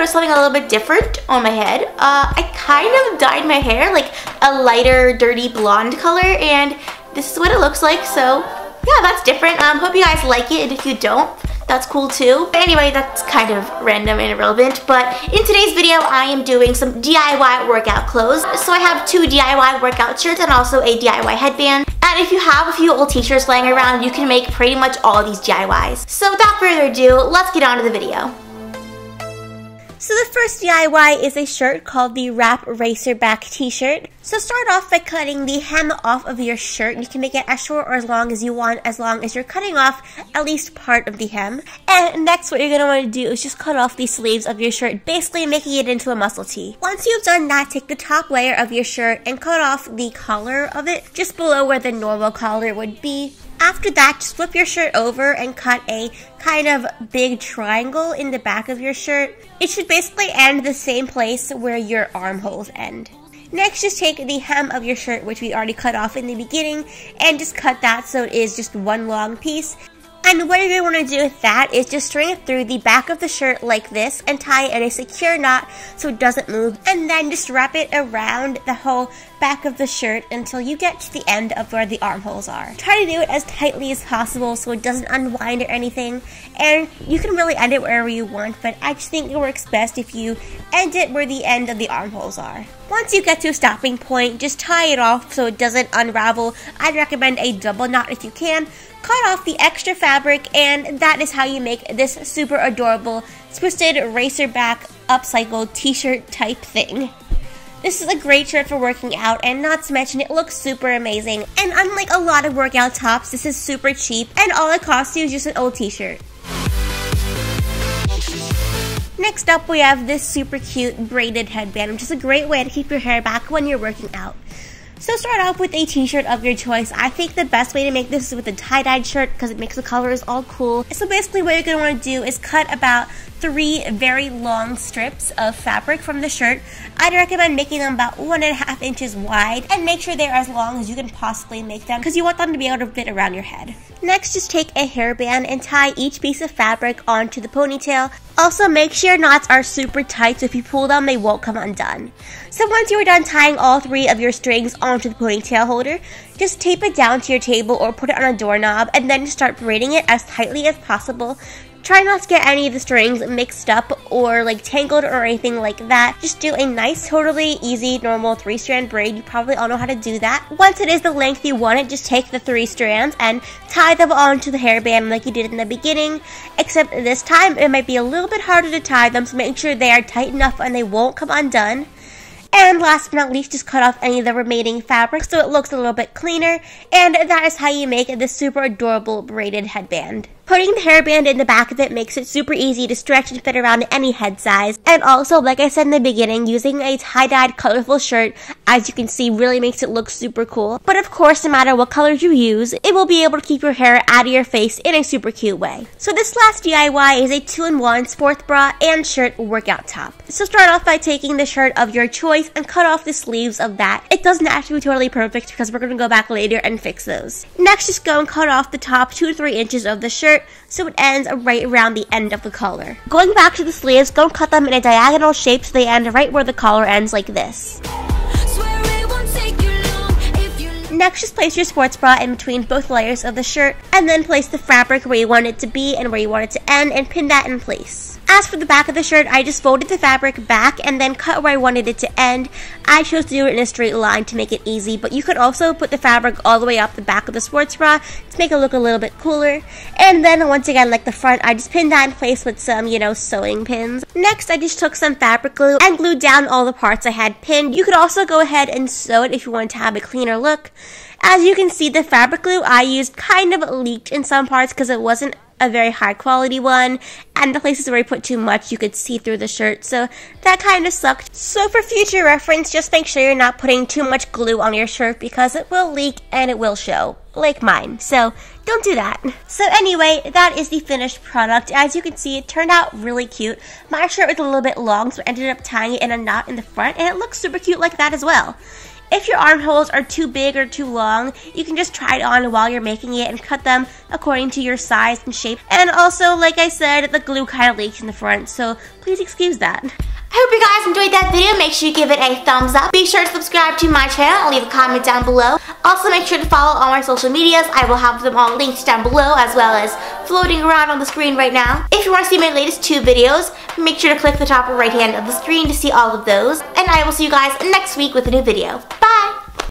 there was something a little bit different on my head. I kind of dyed my hair like a lighter, dirty blonde color, and this is what it looks like. So yeah, that's different. Hope you guys like it, and if you don't, that's cool too. But anyway, that's kind of random and irrelevant, but in today's video I am doing some DIY workout clothes. So I have two DIY workout shirts and also a DIY headband. And if you have a few old t-shirts laying around, you can make pretty much all these DIYs. So without further ado, let's get on to the video. So the first DIY is a shirt called the Wrap Racerback t-shirt. So start off by cutting the hem off of your shirt. You can make it as short or as long as you want, as long as you're cutting off at least part of the hem. And next what you're going to want to do is just cut off the sleeves of your shirt, basically making it into a muscle tee. Once you've done that, take the top layer of your shirt and cut off the collar of it, just below where the normal collar would be. After that, just flip your shirt over and cut a kind of big triangle in the back of your shirt. It should basically end the same place where your armholes end. Next, just take the hem of your shirt, which we already cut off in the beginning, and just cut that so it is just one long piece. And what you're going to want to do with that is just string it through the back of the shirt like this and tie it in a secure knot so it doesn't move. And then just wrap it around the whole back of the shirt until you get to the end of where the armholes are. Try to do it as tightly as possible so it doesn't unwind or anything. And you can really end it wherever you want, but I just think it works best if you end it where the end of the armholes are. Once you get to a stopping point, just tie it off so it doesn't unravel. I'd recommend a double knot if you can. Cut off the extra fabric, and that is how you make this super adorable twisted racerback upcycled t-shirt type thing. This is a great shirt for working out, and not to mention it looks super amazing. And unlike a lot of workout tops, this is super cheap, and all it costs you is just an old t-shirt. Next up, we have this super cute braided headband, which is a great way to keep your hair back when you're working out. So start off with a t-shirt of your choice. I think the best way to make this is with a tie-dyed shirt because it makes the colors all cool. So basically what you're going to want to do is cut about 3 very long strips of fabric from the shirt. I'd recommend making them about 1.5 inches wide, and make sure they're as long as you can possibly make them because you want them to be able to fit around your head. Next, just take a hairband and tie each piece of fabric onto the ponytail. Also, make sure your knots are super tight so if you pull them, they won't come undone. So once you are done tying all 3 of your strings onto the ponytail holder, just tape it down to your table or put it on a doorknob, and then start braiding it as tightly as possible. Try not to get any of the strings mixed up or like tangled or anything like that. Just do a nice, totally easy, normal 3-strand braid. You probably all know how to do that. Once it is the length you want it, just take the 3 strands and tie them onto the hairband like you did in the beginning. Except this time, it might be a little bit harder to tie them, so make sure they are tight enough and they won't come undone. And last but not least, just cut off any of the remaining fabric so it looks a little bit cleaner. And that is how you make this super adorable braided headband. Putting the hairband in the back of it makes it super easy to stretch and fit around any head size. And also, like I said in the beginning, using a tie-dyed colorful shirt, as you can see, really makes it look super cool. But of course, no matter what colors you use, it will be able to keep your hair out of your face in a super cute way. So this last DIY is a 2-in-1 sports bra and shirt workout top. So start off by taking the shirt of your choice and cut off the sleeves of that. It doesn't have to be totally perfect because we're going to go back later and fix those. Next, just go and cut off the top 2 to 3 inches of the shirt, so it ends right around the end of the collar. Going back to the sleeves, go and cut them in a diagonal shape so they end right where the collar ends like this. Next, just place your sports bra in between both layers of the shirt, and then place the fabric where you want it to be and where you want it to end, and pin that in place. As for the back of the shirt, I just folded the fabric back and then cut where I wanted it to end. I chose to do it in a straight line to make it easy, but you could also put the fabric all the way up the back of the sports bra to make it look a little bit cooler. And then once again, like the front, I just pinned that in place with some, sewing pins. Next, I just took some fabric glue and glued down all the parts I had pinned. You could also go ahead and sew it if you wanted to have a cleaner look. As you can see, the fabric glue I used kind of leaked in some parts because it wasn't a very high quality one, and the places where I put too much you could see through the shirt, so that kind of sucked. So for future reference, just make sure you're not putting too much glue on your shirt because it will leak and it will show, like mine, so don't do that. So anyway, that is the finished product. As you can see, it turned out really cute. My shirt was a little bit long, so I ended up tying it in a knot in the front, and it looks super cute like that as well. If your armholes are too big or too long, you can just try it on while you're making it and cut them according to your size and shape. And also, like I said, the glue kind of leaks in the front, so please excuse that. I hope you guys enjoyed that video. Make sure you give it a thumbs up. Be sure to subscribe to my channel and leave a comment down below. Also, make sure to follow all my social medias. I will have them all linked down below as well as floating around on the screen right now. If you want to see my latest two videos, make sure to click the top right hand of the screen to see all of those. And I will see you guys next week with a new video. Bye!